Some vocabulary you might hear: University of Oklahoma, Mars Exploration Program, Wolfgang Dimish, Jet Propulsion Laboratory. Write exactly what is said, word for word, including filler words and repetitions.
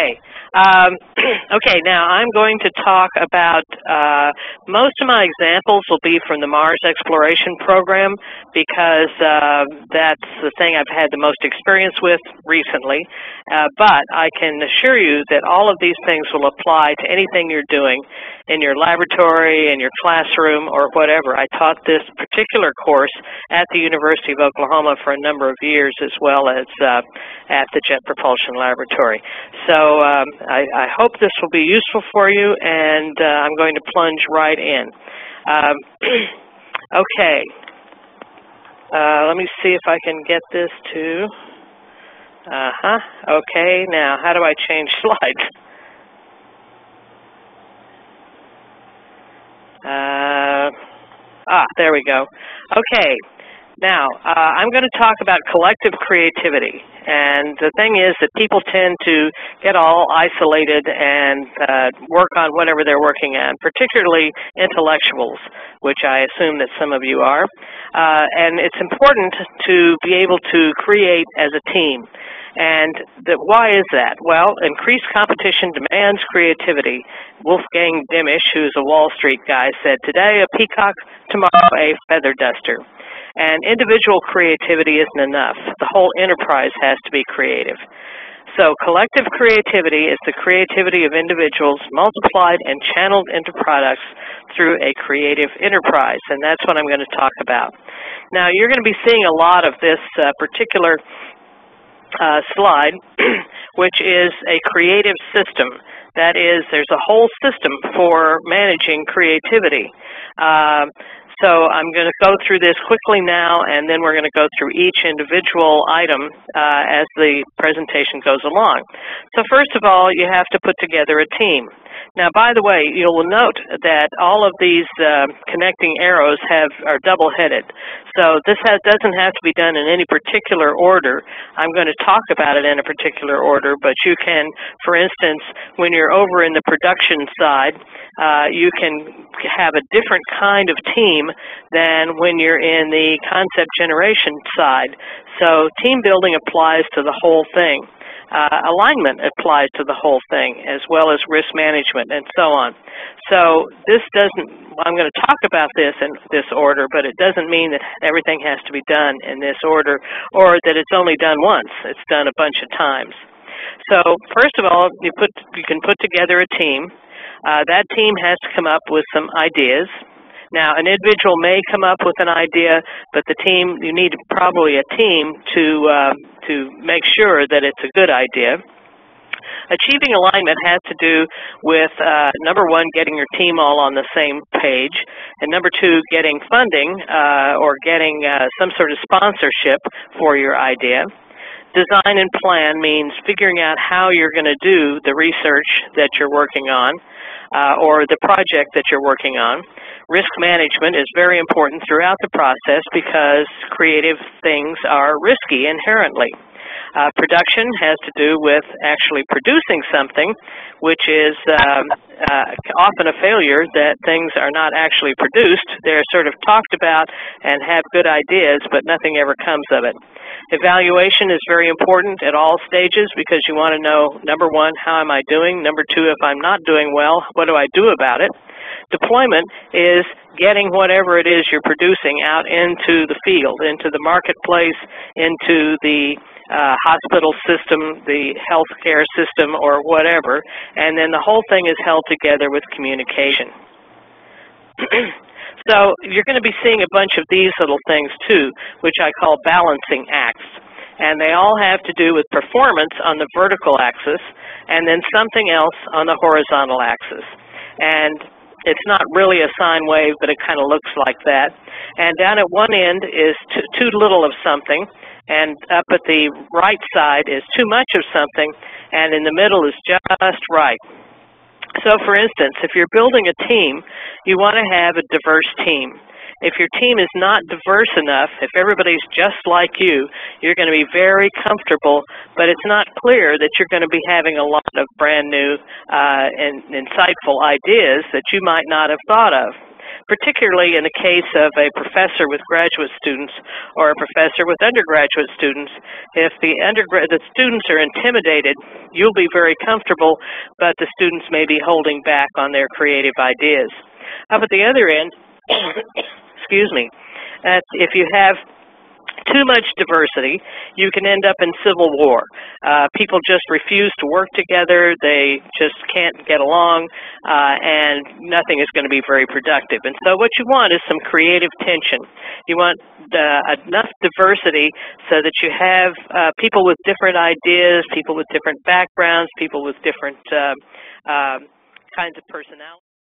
Okay. Um, okay, now I'm going to talk about, uh, most of my examples will be from the Mars Exploration Program because uh, that's the thing I've had the most experience with recently. Uh, but I can assure you that all of these things will apply to anything you're doing in your laboratory, in your classroom, or whatever. I taught this particular course at the University of Oklahoma for a number of years, as well as uh, at the Jet Propulsion Laboratory. So So um, I, I hope this will be useful for you, and uh, I'm going to plunge right in. Um, okay, uh, let me see if I can get this to, uh-huh, okay, now how do I change slides? Uh, ah, there we go. Okay. Now, uh, I'm going to talk about collective creativity, and the thing is that people tend to get all isolated and uh, work on whatever they're working on, particularly intellectuals, which I assume that some of you are, uh, and it's important to be able to create as a team. And the, why is that? Well, increased competition demands creativity. Wolfgang Dimish, who's a Wall Street guy, said, "Today a peacock, tomorrow a feather duster." And individual creativity isn't enough. The whole enterprise has to be creative. So collective creativity is the creativity of individuals multiplied and channeled into products through a creative enterprise, and that's what I'm going to talk about. Now, you're going to be seeing a lot of this uh, particular uh, slide, which is a creative system. That is, there's a whole system for managing creativity. Uh, So I'm going to go through this quickly now, and then we're going to go through each individual item uh, as the presentation goes along. So first of all, you have to put together a team. Now, by the way, you'll note that all of these uh, connecting arrows have are double-headed. So this has, doesn't have to be done in any particular order. I'm going to talk about it in a particular order, but you can, for instance, when you're over in the production side, uh, you can have a different kind of team than when you're in the concept generation side. So team building applies to the whole thing. Uh, alignment applies to the whole thing, as well as risk management and so on. So this doesn't, I'm going to talk about this in this order, but it doesn't mean that everything has to be done in this order or that it's only done once. It's done a bunch of times. So first of all, you, put, you can put together a team. Uh, that team has to come up with some ideas. Now, an individual may come up with an idea, but the team, you need probably a team to, uh, to make sure that it's a good idea. Achieving alignment has to do with, uh, number one, getting your team all on the same page, and number two, getting funding uh, or getting uh, some sort of sponsorship for your idea. Design and plan means figuring out how you're going to do the research that you're working on uh, or the project that you're working on. Risk management is very important throughout the process because creative things are risky inherently. Uh, production has to do with actually producing something, which is um, uh, often a failure that things are not actually produced. They're sort of talked about and have good ideas, but nothing ever comes of it. Evaluation is very important at all stages because you want to know, number one, how am I doing? Number two, if I'm not doing well, what do I do about it? Deployment is getting whatever it is you're producing out into the field, into the marketplace, into the uh, hospital system, the healthcare system, or whatever, and then the whole thing is held together with communication. So you're going to be seeing a bunch of these little things too, which I call balancing acts. And they all have to do with performance on the vertical axis and then something else on the horizontal axis. And it's not really a sine wave, but it kind of looks like that. And down at one end is too, too little of something, and up at the right side is too much of something, and in the middle is just right. So, for instance, if you're building a team, you want to have a diverse team. If your team is not diverse enough, if everybody's just like you, you're going to be very comfortable, but it's not clear that you're going to be having a lot of brand new uh, and insightful ideas that you might not have thought of. particularly in the case of a professor with graduate students or a professor with undergraduate students. If the, undergrad the students are intimidated, you'll be very comfortable, but the students may be holding back on their creative ideas. Up at the other end, excuse me, uh, if you have too much diversity, you can end up in civil war. Uh, people just refuse to work together, they just can't get along, uh, and nothing is going to be very productive. And so what you want is some creative tension. You want uh, enough diversity so that you have uh, people with different ideas, people with different backgrounds, people with different uh, uh, kinds of personalities.